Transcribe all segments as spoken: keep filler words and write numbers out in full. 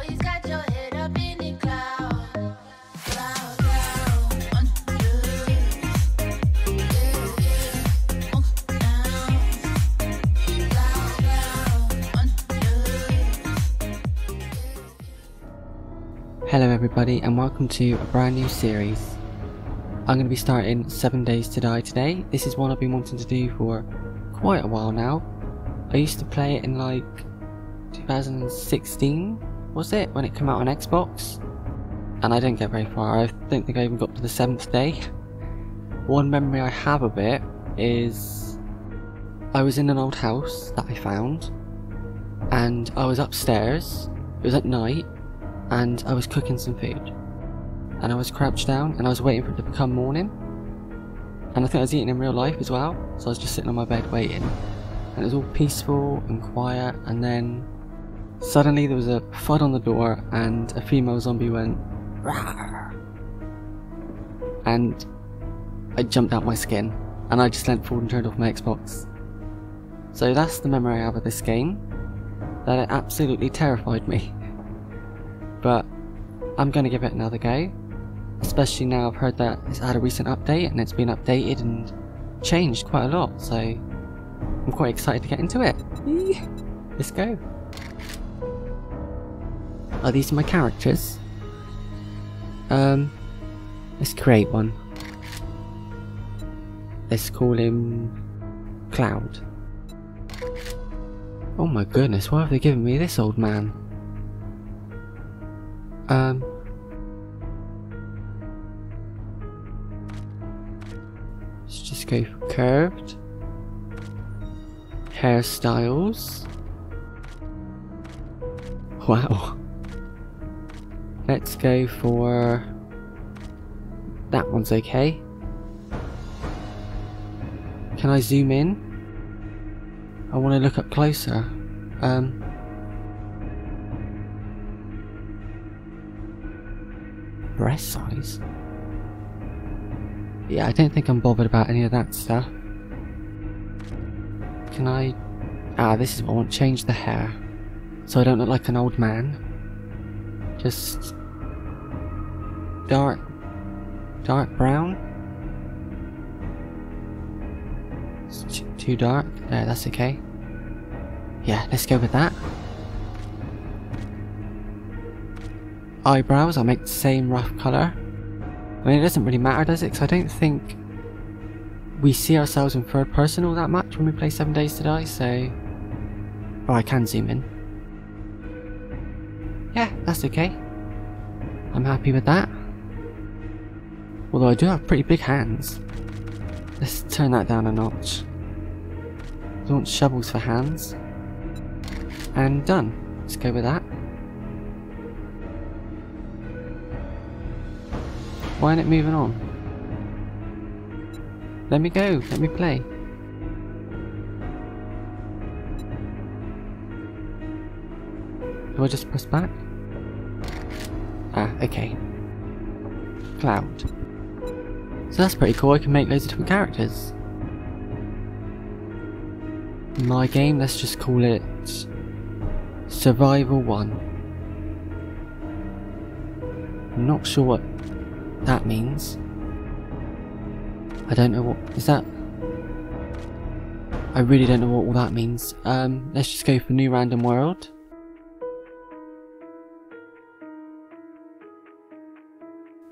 always got your head up in the cloud. Cloud, cloud. Hello everybody and welcome to a brand new series. I'm going to be starting seven days to die today. This is one I've been wanting to do for quite a while now. I used to play it in like two thousand sixteen, was it, when it came out on Xbox? And I didn't get very far. I don't think I even got to the seventh day. One memory I have of it is I was in an old house that I found and I was upstairs, it was at night, and I was cooking some food. And I was crouched down and I was waiting for it to become morning, and I think I was eating in real life as well, so I was just sitting on my bed waiting, and it was all peaceful and quiet, and then suddenly there was a thud on the door and a female zombie went "Rawr!" and I jumped out my skin and I just leant forward and turned off my Xbox. So that's the memory I have of this game, that it absolutely terrified me. But I'm going to give it another go. Especially now I've heard that it's had a recent update and it's been updated and changed quite a lot, so I'm quite excited to get into it. Let's go. Are these my characters? Um, let's create one. Let's call him Clowd. Oh my goodness, why have they given me this old man? Um, let's just go for curved hairstyles. Wow. Let's go for that one's okay. Can I zoom in? I want to look up closer. Um. Breast size? Yeah, I don't think I'm bothered about any of that stuff. Can I... Ah, this is what I want, change the hair. So I don't look like an old man. Just... Dark... Dark brown? It's too dark? No, that's okay. Yeah, let's go with that. Eyebrows, I'll make the same rough colour. I mean, it doesn't really matter, does it? Because I don't think we see ourselves in third person all that much when we play seven days to die, so... Oh, I can zoom in. Yeah, that's okay. I'm happy with that. Although I do have pretty big hands. Let's turn that down a notch. I want shovels for hands. And done. Let's go with that. Why isn't it moving on? Let me go, let me play. Do I just press back? Ah, okay. Cloud. So that's pretty cool, I can make loads of different characters. My game, let's just call it Survival one. I'm not sure what that means. I don't know what is that. I really don't know what all that means. Um, let's just go for new random world.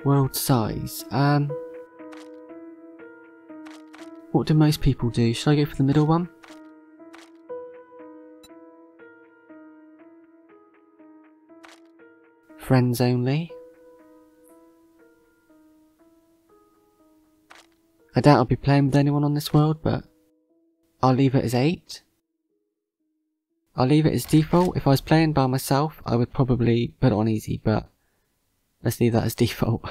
World size. Um, what do most people do? Should I go for the middle one? Friends only. I doubt I'll be playing with anyone on this world, but I'll leave it as eight. I'll leave it as default. If I was playing by myself, I would probably put it on easy, but let's leave that as default.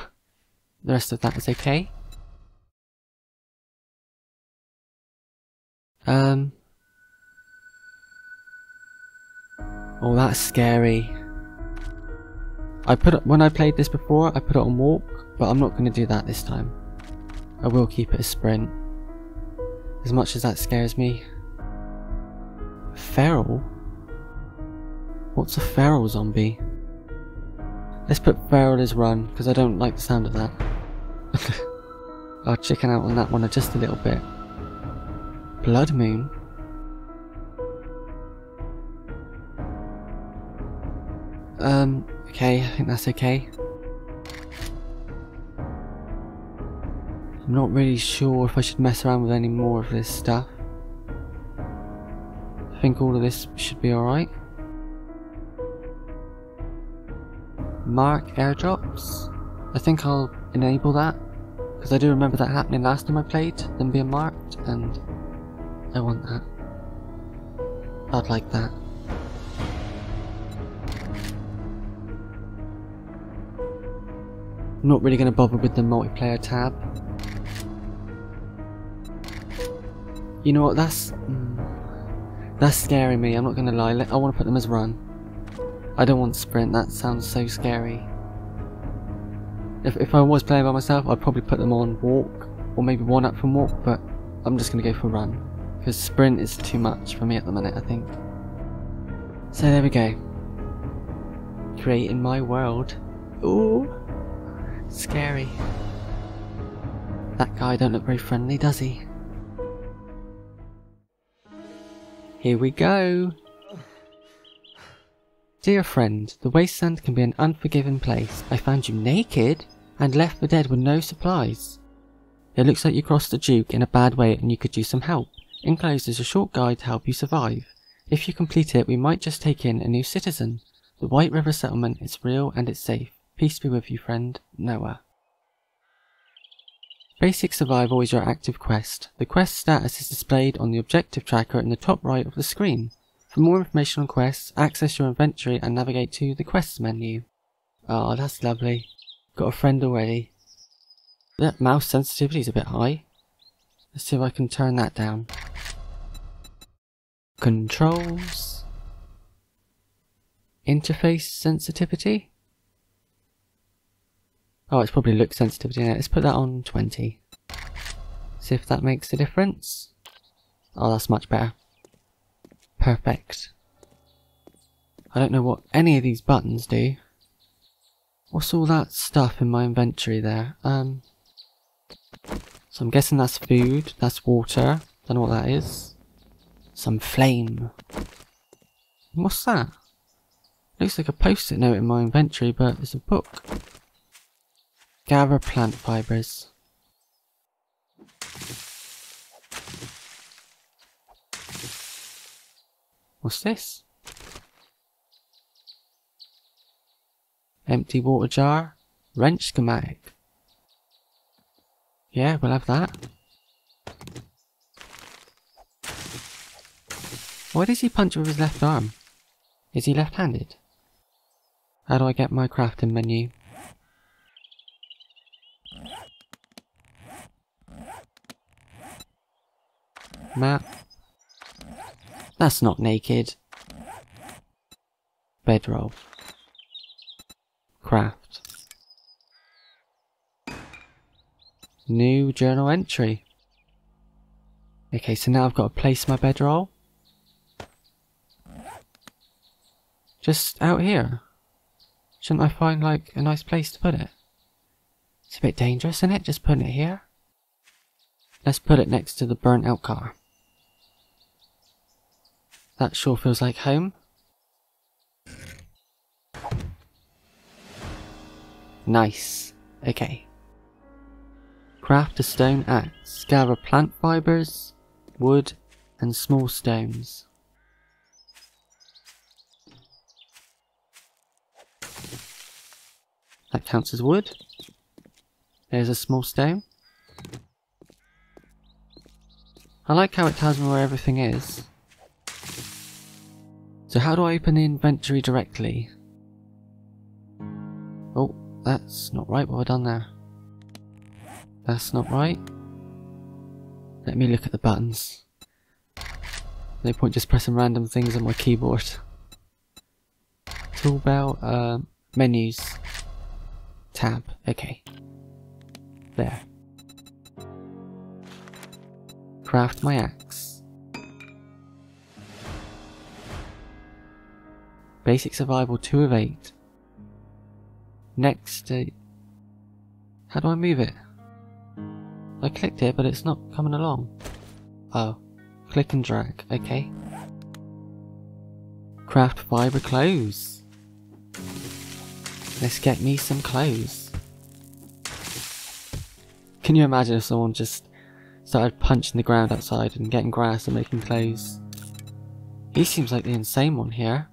The rest of that is okay. Um. Oh, that's scary. I put it, when I played this before, I put it on walk, but I'm not going to do that this time. I will keep it a sprint, as much as that scares me. Feral? What's a feral zombie? Let's put Feral as run, because I don't like the sound of that. I'll chicken out on that one just a little bit. Blood Moon? Um, okay, I think that's okay. I'm not really sure if I should mess around with any more of this stuff. I think all of this should be alright. Mark airdrops? I think I'll enable that, because I do remember that happening last time I played, them being marked, and I want that. I'd like that. I'm not really going to bother with the multiplayer tab. You know what, that's... Mm, that's scaring me, I'm not going to lie. I want to put them as run. I don't want sprint, that sounds so scary. If, if I was playing by myself, I'd probably put them on walk, or maybe one up from walk, but I'm just going to go for run, because sprint is too much for me at the minute, I think. So there we go. Creating my world. Ooh, scary. That guy don't look very friendly, does he? Here we go. Dear friend, the wasteland can be an unforgiving place. I found you naked and left for dead with no supplies. It looks like you crossed the Duke in a bad way and you could use some help. Enclosed is a short guide to help you survive. If you complete it, we might just take in a new citizen. The White River settlement is real and it's safe. Peace be with you, friend, Noah. Basic survival is your active quest. The quest status is displayed on the objective tracker in the top right of the screen. For more information on quests, access your inventory and navigate to the quests menu. Oh, that's lovely. Got a friend already. That mouse sensitivity is a bit high. Let's see if I can turn that down. Controls. Interface sensitivity. Oh, it's probably look sensitivity in it. Let's put that on twenty. See if that makes a difference. Oh, that's much better. Perfect. I don't know what any of these buttons do. What's all that stuff in my inventory there? Um, so I'm guessing that's food, that's water, don't know what that is. Some flame. What's that? Looks like a post-it note in my inventory, but it's a book. Gather plant fibres. What's this? Empty water jar. Wrench schematic. Yeah, we'll have that. Why does he punch with his left arm? Is he left-handed? How do I get my crafting menu? Map. That's not naked. Bedroll. Craft. New journal entry. Okay, so now I've got to place my bedroll. Just out here. Shouldn't I find like a nice place to put it? It's a bit dangerous, isn't it? Just putting it here. Let's put it next to the burnt out car. That sure feels like home. Nice. Okay. Craft a stone axe. Gather plant fibres, wood, and small stones. That counts as wood. There's a small stone. I like how it tells me where everything is. So how do I open the inventory directly? Oh, that's not right what I've done there. That's not right. Let me look at the buttons. No point just pressing random things on my keyboard. Tool belt, uh, menus. Tab, okay. There. Craft my axe. Basic survival two of eight. Next day. How do I move it? I clicked it, but it's not coming along. Oh. Click and drag. Okay. Craft fibre clothes. Let's get me some clothes. Can you imagine if someone just started punching the ground outside and getting grass and making clothes? He seems like the insane one here.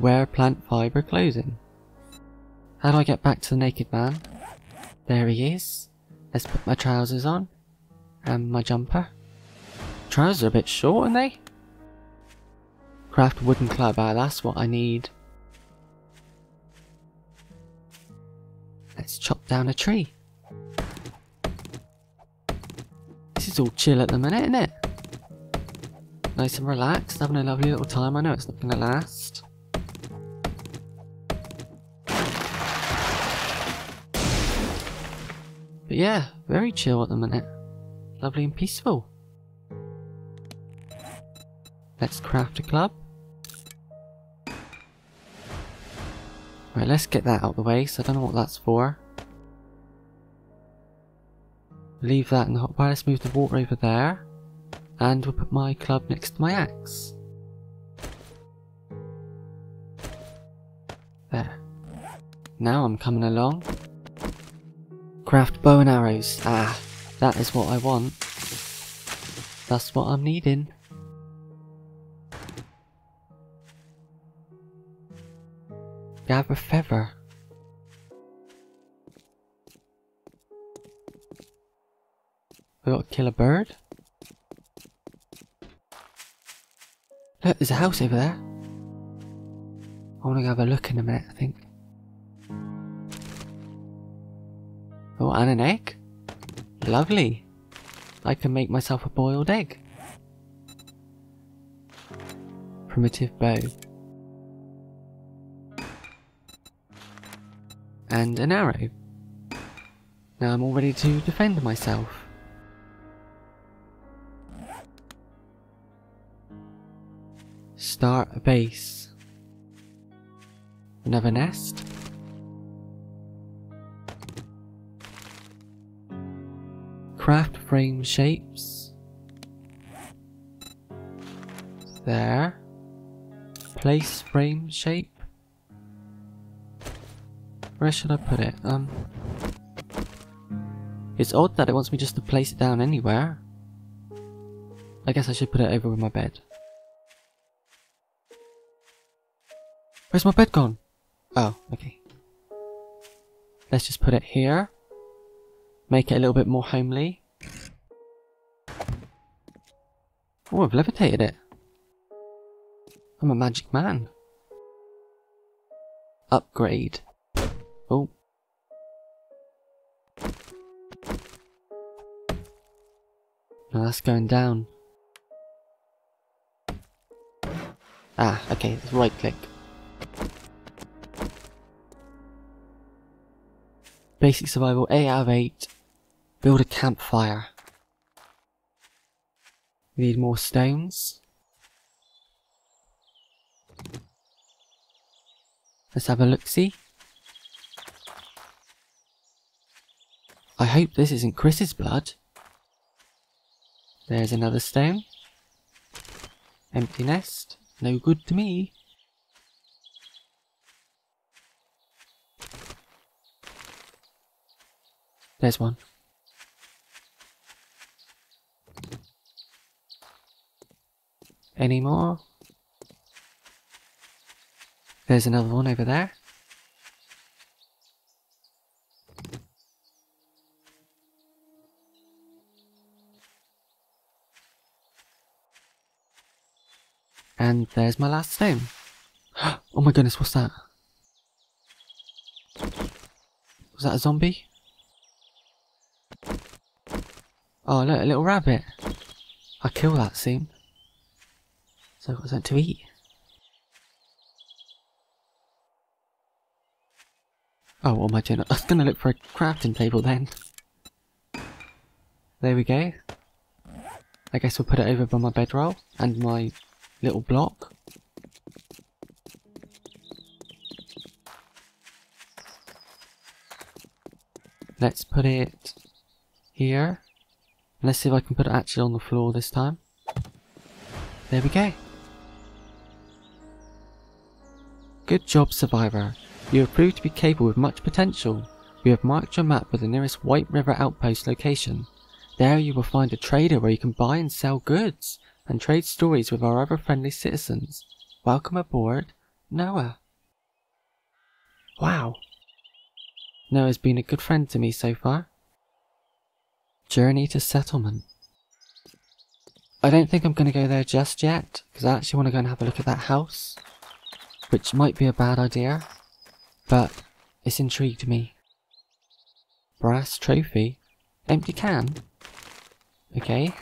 Wear plant fibre clothing. How do I get back to the naked man? There he is. Let's put my trousers on. And my jumper. Trousers are a bit short, aren't they? Craft wooden club. Ah, that's what I need. Let's chop down a tree. This is all chill at the minute, isn't it? Nice and relaxed. Having a lovely little time. I know it's not going to last. But yeah, very chill at the minute. Lovely and peaceful. Let's craft a club. Right, let's get that out of the way, so I don't know what that's for. Leave that in the hotbar. Let's move the water over there. And we'll put my club next to my axe. There. Now I'm coming along. Craft bow and arrows. Ah, that is what I want. That's what I'm needing. Gather feather. We got to kill a bird. Look, there's a house over there. I want to go have a look in a minute, I think. Oh, and an egg? Lovely. I can make myself a boiled egg. Primitive bow. And an arrow. Now I'm all ready to defend myself. Start a base. Another nest. Craft frame shapes. There. Place frame shape. Where should I put it? Um, it's odd that it wants me just to place it down anywhere. I guess I should put it over with my bed. Where's my bed gone? Oh, okay. Let's just put it here. Make it a little bit more homely. Oh, I've levitated it. I'm a magic man. Upgrade. Oh. No, that's going down. Ah, okay, let's right click. Basic survival, eight out of eight. Build a campfire. We need more stones. Let's have a look-see. I hope this isn't Chris's blood. There's another stone. Empty nest. No good to me. There's one. Any more? There's another one over there. And there's my last stone. Oh my goodness, what's that? Was that a zombie? Oh look, a little rabbit. I'll kill that soon. So I've got something to eat. Oh, what am I doing? I was going to look for a crafting table then. There we go. I guess we'll put it over by my bedroll and my little block. Let's put it here. Let's see if I can put it actually on the floor this time. There we go. Good job, Survivor. You have proved to be capable with much potential. We have marked your map with the nearest White River outpost location. There you will find a trader where you can buy and sell goods, and trade stories with our other friendly citizens. Welcome aboard, Noah. Wow. Noah's been a good friend to me so far. Journey to settlement. I don't think I'm going to go there just yet, because I actually want to go and have a look at that house, which might be a bad idea, but it's intrigued me. Brass trophy. Empty can. Okay.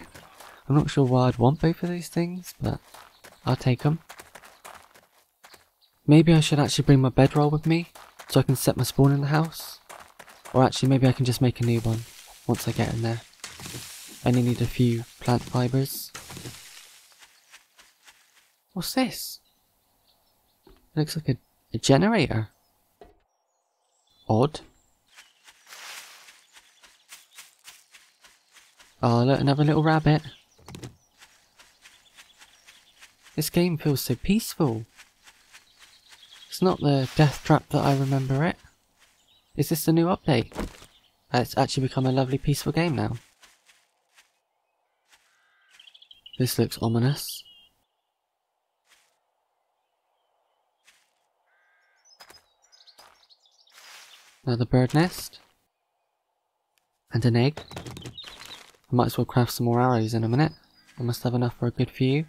I'm not sure why I'd want both of these things, but I'll take them. Maybe I should actually bring my bedroll with me, so I can set my spawn in the house. Or actually, maybe I can just make a new one once I get in there. I only need a few plant fibers. What's this? It looks like a, a generator. Odd. Oh, look, another little rabbit. This game feels so peaceful. It's not the death trap that I remember it. Is this the new update? Uh, it's actually become a lovely peaceful game now. This looks ominous. Another bird nest. And an egg. I might as well craft some more arrows in a minute. I must have enough for a good few.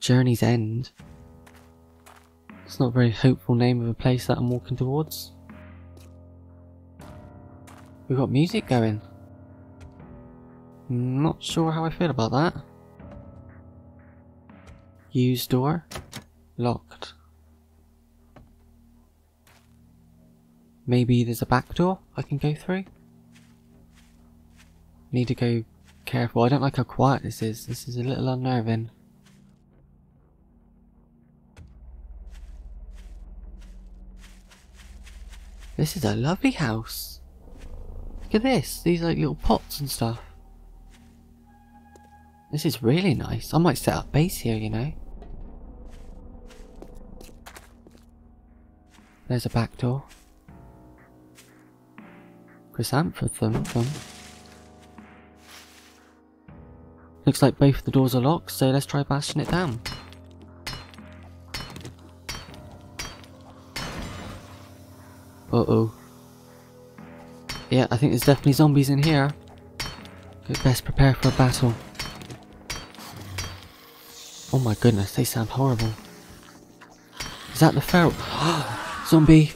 Journey's End. It's not a very hopeful name of a place that I'm walking towards. We've got music going. Not sure how I feel about that. Use door. Locked. Maybe there's a back door I can go through? Need to go careful. I don't like how quiet this is. This is a little unnerving. This is a lovely house. Look at this. These are like little pots and stuff. This is really nice. I might set up base here, you know. There's a back door. Chrysanthemum. Looks like both the doors are locked, so let's try bashing it down. Uh oh. Yeah, I think there's definitely zombies in here. Could best prepare for a battle. Oh my goodness, they sound horrible. Is that the feral? Zombie!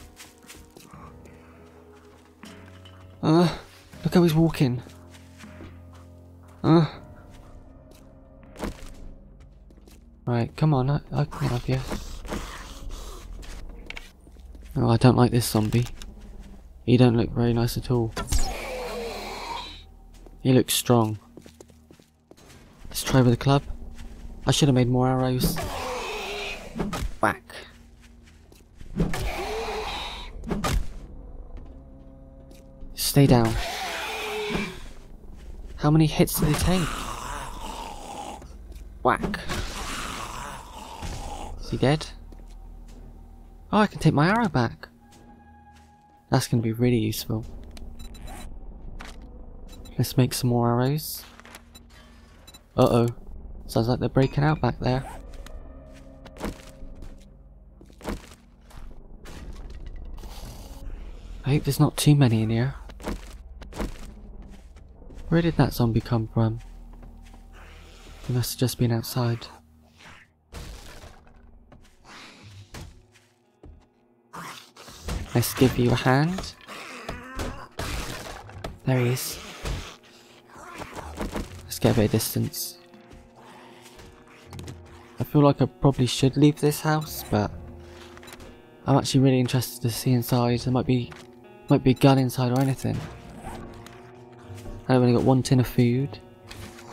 Uh, look how he's walking. Uh. Right, come on, I, I can have you. Oh, I don't like this zombie. He don't look very nice at all. He looks strong. Let's try with a club. I should have made more arrows. Whack. Stay down. How many hits do they take? Whack. Is he dead? Oh, I can take my arrow back. That's going to be really useful. Let's make some more arrows. Uh oh. Sounds like they're breaking out back there. I hope there's not too many in here. Where did that zombie come from? He must have just been outside. Let's give you a hand. There he is. Let's get a bit of distance. I feel like I probably should leave this house, but I'm actually really interested to see inside. There might be might be a gun inside or anything. I've only got one tin of food,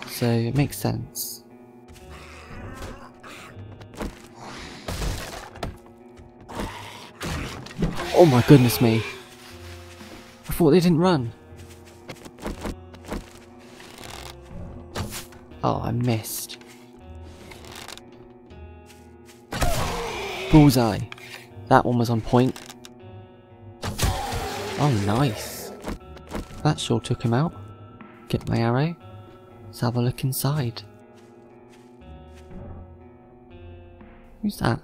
so it makes sense. Oh my goodness me. I thought they didn't run. Oh, I missed. Bullseye. That one was on point. Oh, nice. That sure took him out. Get my arrow. Let's have a look inside. Who's that?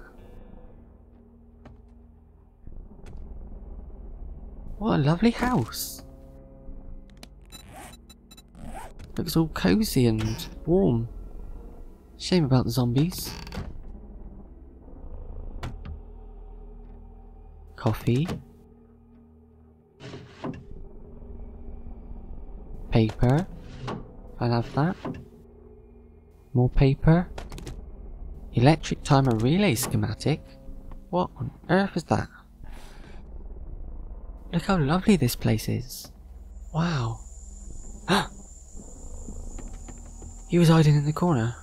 What a lovely house. Looks all cozy and warm. Shame about the zombies. Coffee. Paper. I'll have that. More paper. Electric timer relay schematic. What on earth is that? Look how lovely this place is. Wow. He was hiding in the corner.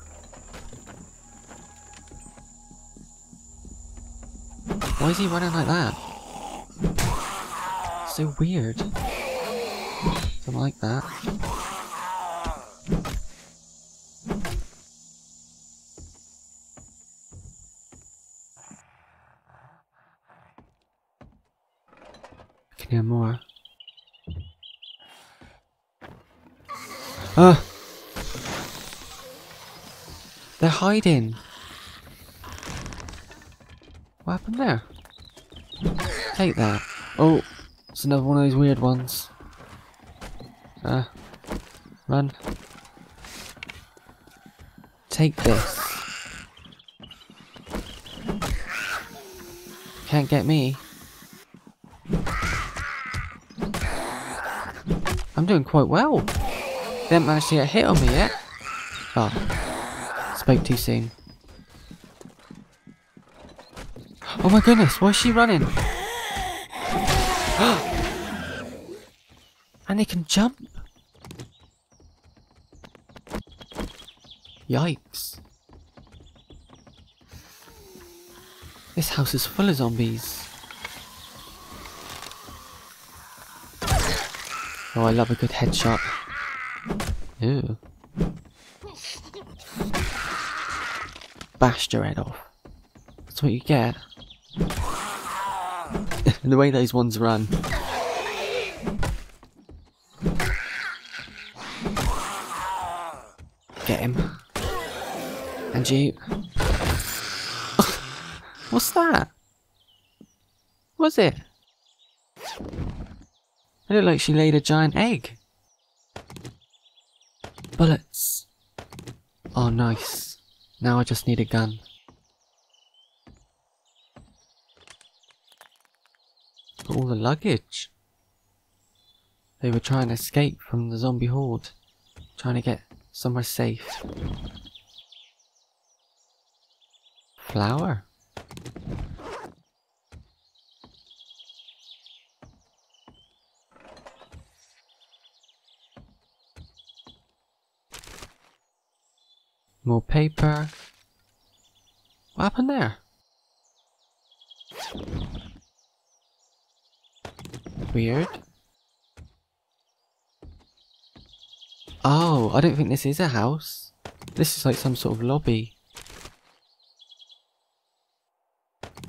Why is he running like that? So weird. Something like that. I can hear more. Ah! They're hiding. What happened there? Take that. Oh, it's another one of those weird ones. Ah, uh, run. Take this. Can't get me. I'm doing quite well. They haven't managed to get a hit on me yet. Oh. Spoke too soon. Oh my goodness, why is she running? And they can jump? Yikes. This house is full of zombies. Oh, I love a good headshot. Ooh. Bashed your head off. That's what you get. The way those ones run. Get him. And you. What's that? What's it? It looked like she laid a giant egg. Bullets. Oh, nice. Now I just need a gun. But all the luggage. They were trying to escape from the zombie horde. Trying to get somewhere safe. Flower. More paper. What happened there? Weird. Oh, I don't think this is a house. This is like some sort of lobby.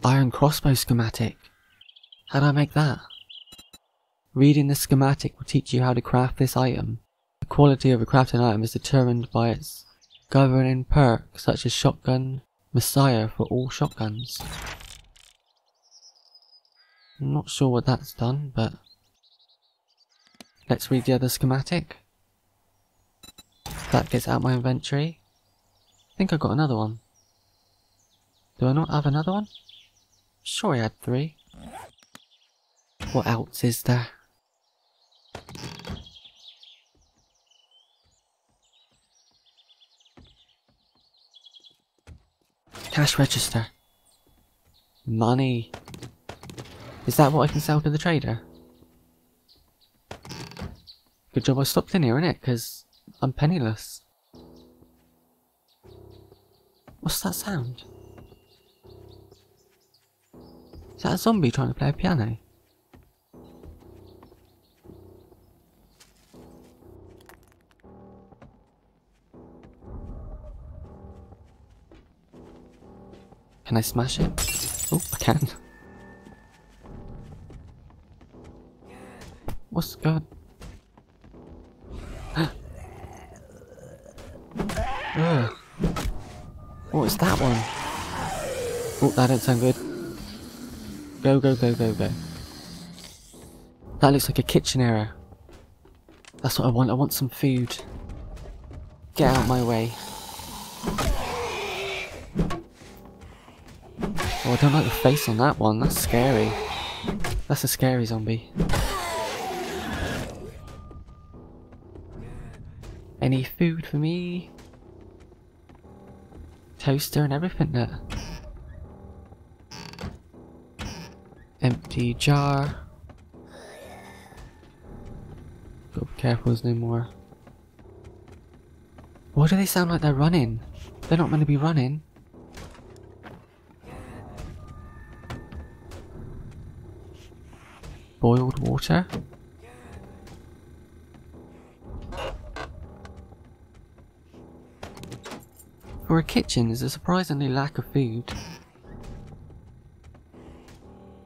Iron crossbow schematic. How do I make that? Reading the schematic will teach you how to craft this item. The quality of a crafting item is determined by its governing perks such as Shotgun Messiah for all shotguns. I'm not sure what that's done, but let's read the other schematic. That gets out my inventory. I think I got another one. Do I not have another one? Sure, I had three. What else is there? Cash register. Money. Is that what I can sell to the trader? Good job I stopped in here, innit? Because I'm penniless. What's that sound? Is that a zombie trying to play a piano? Can I smash it? Oh, I can. What's God? uh. Oh, it's that one. Oh, that don't sound good. Go, go, go, go, go. That looks like a kitchen area. That's what I want. I want some food. Get out of my way. Oh, I don't like the face on that one. That's scary. That's a scary zombie. Any food for me? Toaster and everything there. Empty jar. Gotta be careful, there's no more. Why do they sound like they're running? They're not meant to be running. Boiled water. For a kitchen, there's a surprisingly lack of food.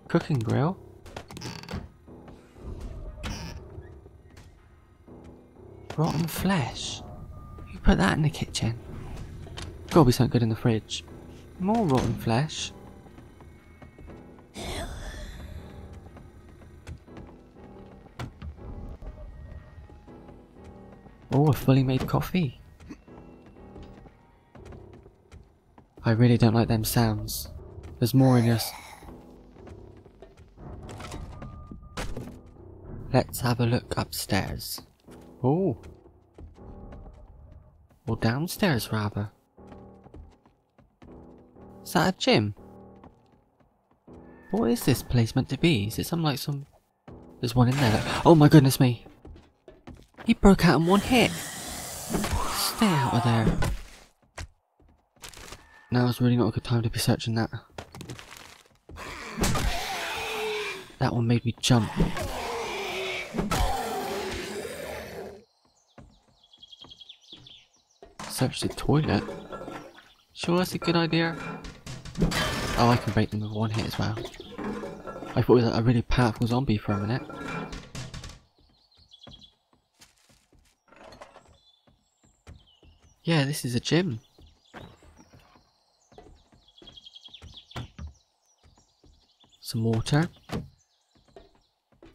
Cooking grill. Rotten flesh. You put that in the kitchen. Gotta be something good in the fridge. More rotten flesh. Oh, a fully made coffee. I really don't like them sounds. There's more in this. Let's have a look upstairs. Oh. Or downstairs, rather. Is that a gym? What is this place meant to be? Is it some like some... There's one in there. Like... Oh my goodness me. He broke out in one hit. Stay out of there. Now is really not a good time to be searching that. That one made me jump. Search the toilet? Sure, that's a good idea. Oh, I can bait them with one hit as well. I thought it was like a really powerful zombie for a minute. Yeah, this is a gym. Some water.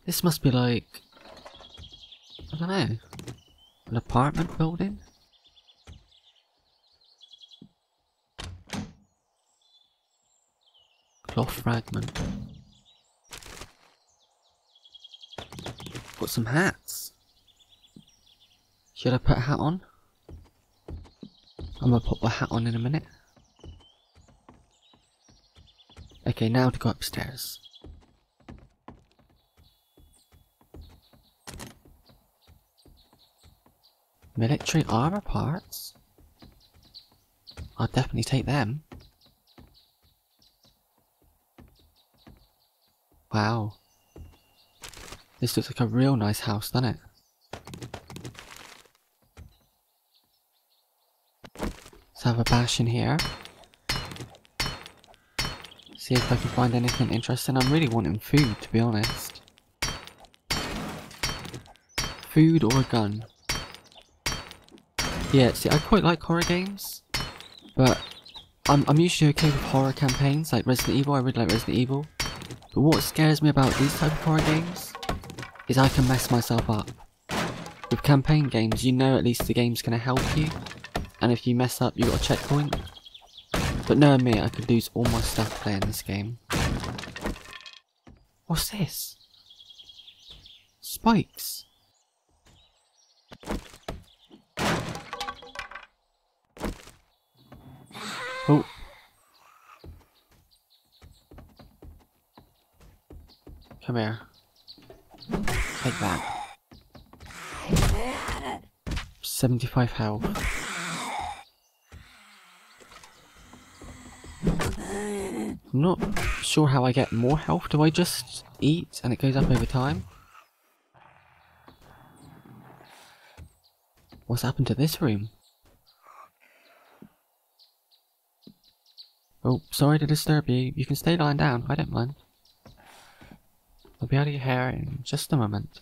This must be like... I don't know. An apartment building? Cloth fragment. Got some hats. Should I put a hat on? I'm gonna pop my hat on in a minute. Okay, now to go upstairs. Military armor parts? I'll definitely take them. Wow. This looks like a real nice house, doesn't it? Let's have a bash in here. See if I can find anything interesting. I'm really wanting food, to be honest. Food or a gun? Yeah, see, I quite like horror games, but I'm, I'm usually okay with horror campaigns, like Resident Evil. I really like Resident Evil. But what scares me about these type of horror games is I can mess myself up. With campaign games, you know at least the game's going to help you, and if you mess up, you got a checkpoint. But knowing me, I could lose all my stuff playing this game. What's this? Spikes. Oh. Come here. Take that. seventy-five health. I'm not sure how I get more health. Do I just eat and it goes up over time? What's happened to this room? Oh, sorry to disturb you. You can stay lying down. I don't mind. I'll be out of your hair in just a moment.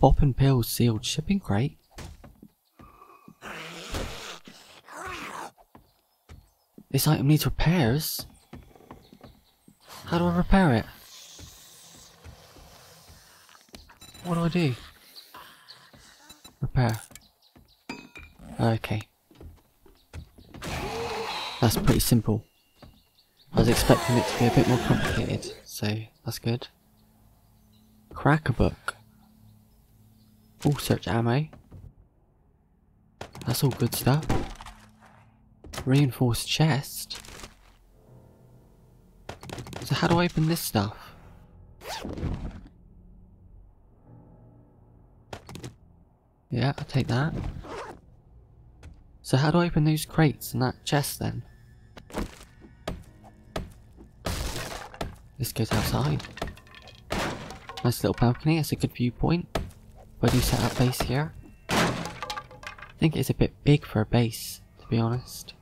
Pop and pill sealed shipping crate. This item needs repairs. How do I repair it? What do I do? Repair. Okay. That's pretty simple. I was expecting it to be a bit more complicated, so that's good. Crack a book. Oh, search ammo. That's all good stuff. Reinforced chest. So how do I open this stuff? Yeah, I'll take that. So how do I open those crates and that chest then? This goes outside. Nice little balcony, that's a good viewpoint. Where do you set up base here? I think it's a bit big for a base, to be honest.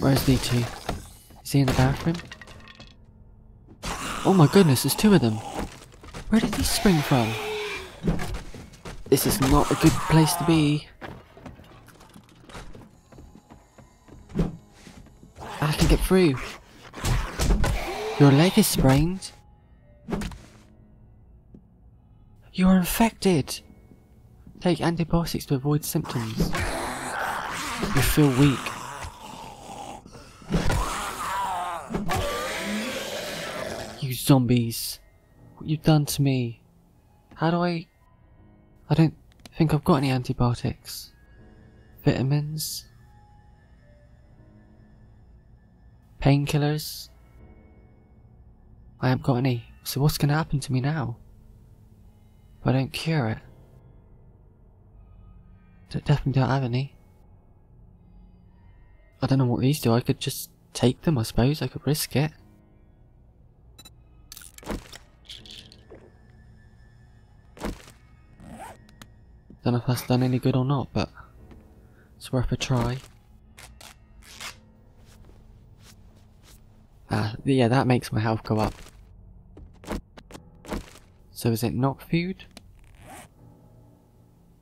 Where's D two? Is he in the bathroom? Oh my goodness, there's two of them! Where did these spring from? This is not a good place to be. I can get through. Your leg is sprained. You are infected. Take antibiotics to avoid symptoms. You feel weak. You zombies. What you've done to me. How do I... I don't think I've got any antibiotics. Vitamins. Painkillers. I haven't got any. So what's going to happen to me now? If I don't cure it. I definitely don't have any. I don't know what these do. I could just take them, I suppose. I could risk it. Don't know if that's done any good or not, but it's worth a try. Ah, yeah, that makes my health go up. So is it not food?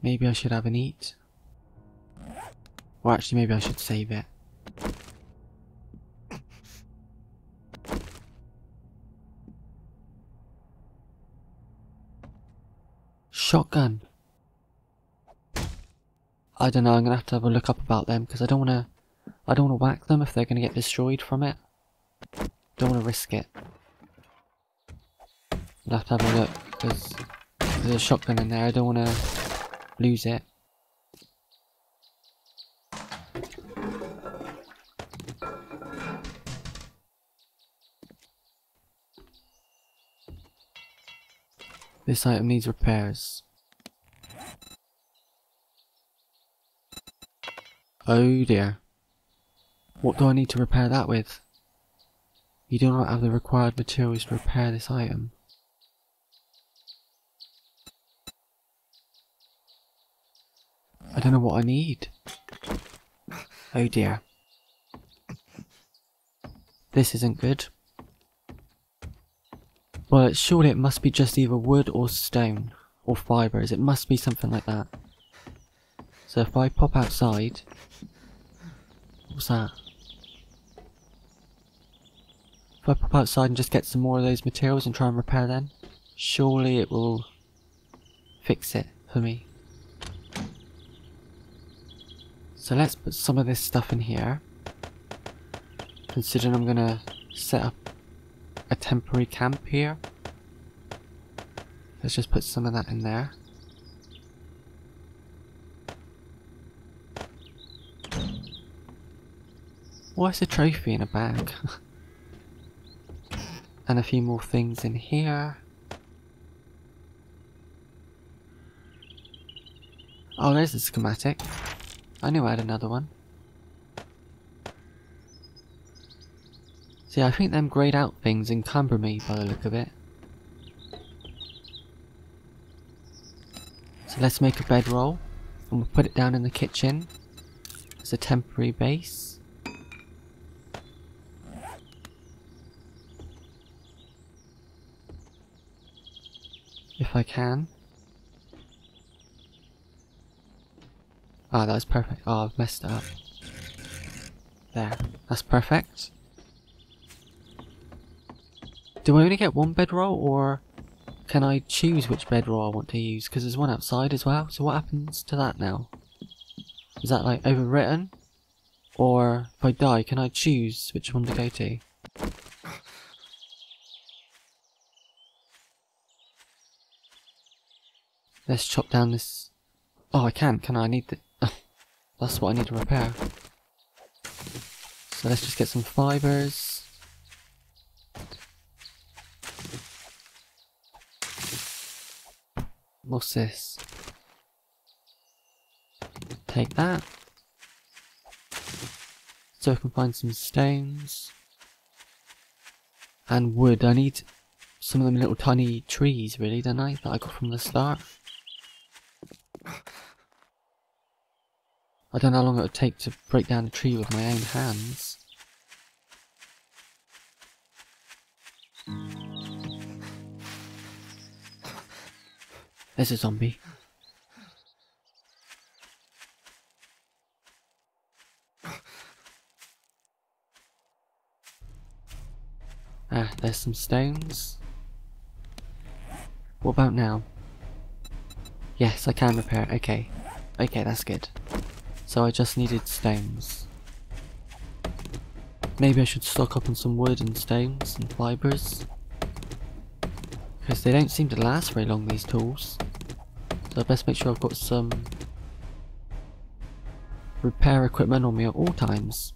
Maybe I should have an eat. Or actually, maybe I should save it. Shotgun. I don't know, I'm going to have to have a look up about them, because I don't want to I don't want to whack them if they're going to get destroyed from it. Don't want to risk it. I'll have to have a look, because there's a shotgun in there, I don't want to lose it. This item needs repairs. Oh dear. What do I need to repair that with? You do not have the required materials to repair this item. I don't know what I need. Oh dear. This isn't good. Well, surely it must be just either wood or stone or fibres. It must be something like that. So if I pop outside... What's that? If I pop outside and just get some more of those materials and try and repair them, surely it will fix it for me. So let's put some of this stuff in here. Considering I'm gonna set up a temporary camp here. Let's just put some of that in there. Why is a trophy in a bag? And a few more things in here. Oh, there's the schematic. I knew I had another one. See, I think them greyed out things encumber me by the look of it. So let's make a bedroll, and we'll put it down in the kitchen as a temporary base. If I can. Ah, oh, that was perfect. Oh, I've messed it up. There. That's perfect. Do I only get one bedroll, or can I choose which bedroll I want to use? Because there's one outside as well, so what happens to that now? Is that like overwritten? Or if I die, can I choose which one to go to? Let's chop down this... Oh, I can, can I? I need the... Oh, that's what I need to repair. So let's just get some fibres. What's this? Take that. So I can find some stones. And wood. I need some of them little tiny trees, really, don't I? That I got from the start. I don't know how long it would take to break down a tree with my own hands. There's a zombie. Ah, there's some stones. What about now? Yes, I can repair it. Okay. Okay, that's good. So I just needed stones. Maybe I should stock up on some wood and stones and fibres. Because they don't seem to last very long, these tools. So I best make sure I've got some repair equipment on me at all times.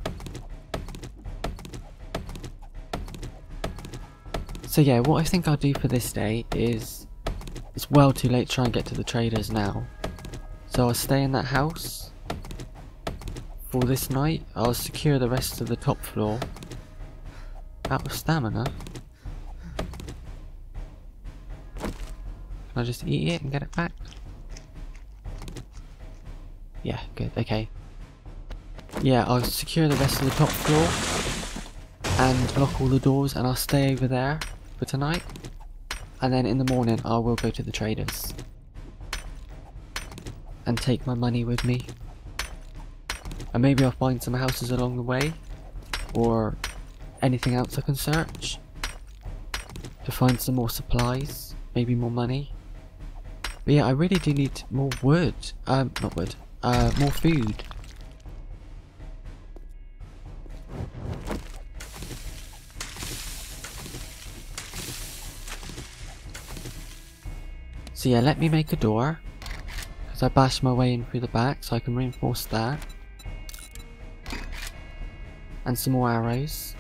So yeah, what I think I'll do for this day is, it's well too late to try and get to the traders now. So I'll stay in that house for this night. I'll secure the rest of the top floor. Out of stamina. Can I just eat it and get it back? Yeah, good, okay. Yeah, I'll secure the rest of the top floor and lock all the doors, and I'll stay over there for tonight. And then in the morning I will go to the traders and take my money with me. And maybe I'll find some houses along the way, or anything else I can search to find some more supplies, maybe more money. But yeah, I really do need more wood, um, not wood, uh, more food. So yeah, let me make a door, because I bashed my way in through the back, so I can reinforce that. And some more arrows.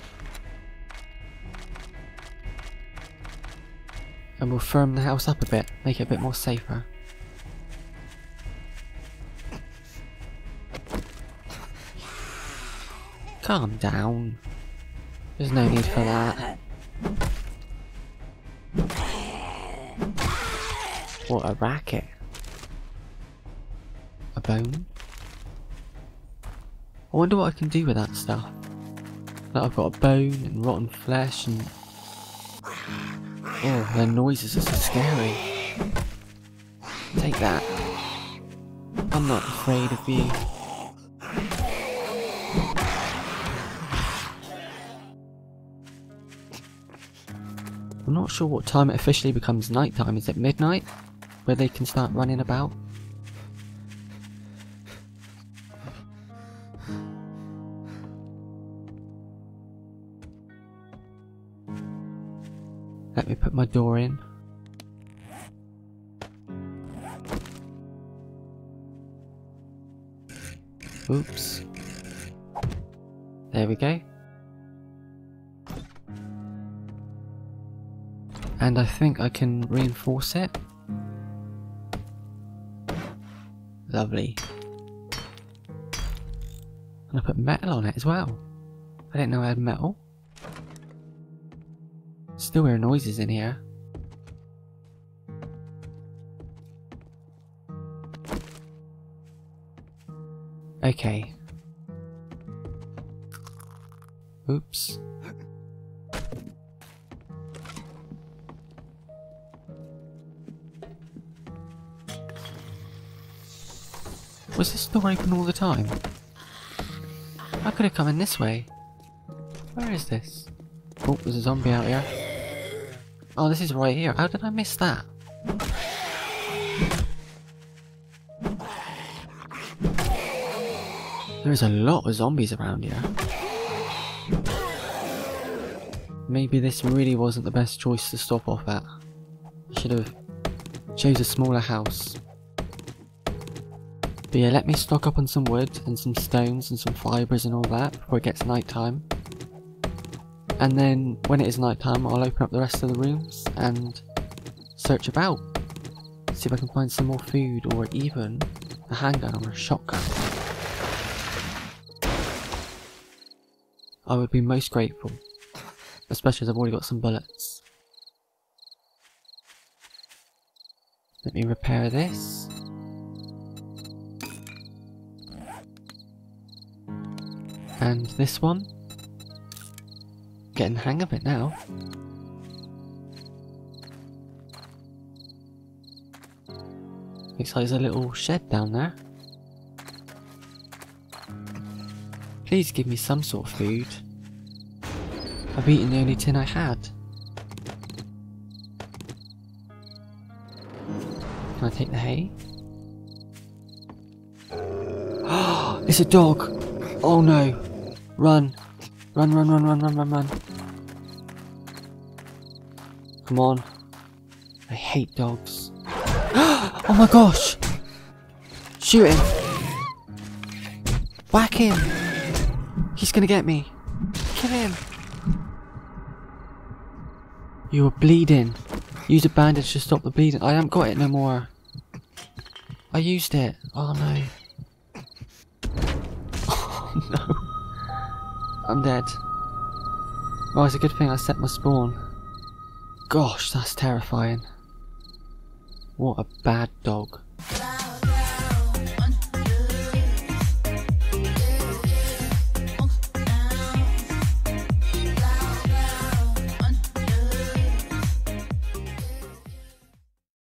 And we'll firm the house up a bit, make it a bit more safer. Calm down. There's no need for that. What a racket. A bone. I wonder what I can do with that stuff. Like, I've got a bone and rotten flesh and... Oh, their noises are so scary. Take that. I'm not afraid of you. I'm not sure what time it officially becomes nighttime. Is it midnight? Where they can start running about? Let me put my door in. Oops. There we go. And I think I can reinforce it. Lovely. And I put metal on it as well. I didn't know I had metal. Still hear noises in here. Okay. Oops. Was this door open all the time? I could have come in this way. Where is this? Oh, there's a zombie out here. Oh, this is right here. How did I miss that? There's a lot of zombies around here. Maybe this really wasn't the best choice to stop off at. Should have chose a smaller house. But yeah, let me stock up on some wood and some stones and some fibres and all that before it gets night time. And then when it is night time, I'll open up the rest of the rooms and search about. See if I can find some more food or even a handgun or a shotgun. I would be most grateful, especially as I've already got some bullets. Let me repair this. And this one. Getting the hang of it now. Looks like there's a little shed down there. Please give me some sort of food. I've eaten the only tin I had. Can I take the hay? Oh, it's a dog! Oh no! Run! Run, run, run, run, run, run, run. Come on. I hate dogs. Oh my gosh! Shoot him! Whack him! He's gonna get me! Kill him! You are bleeding. Use a bandage to stop the bleeding. I haven't got it no more. I used it. Oh no. Oh no. I'm dead. Oh, it's a good thing I set my spawn. Gosh, that's terrifying. What a bad dog.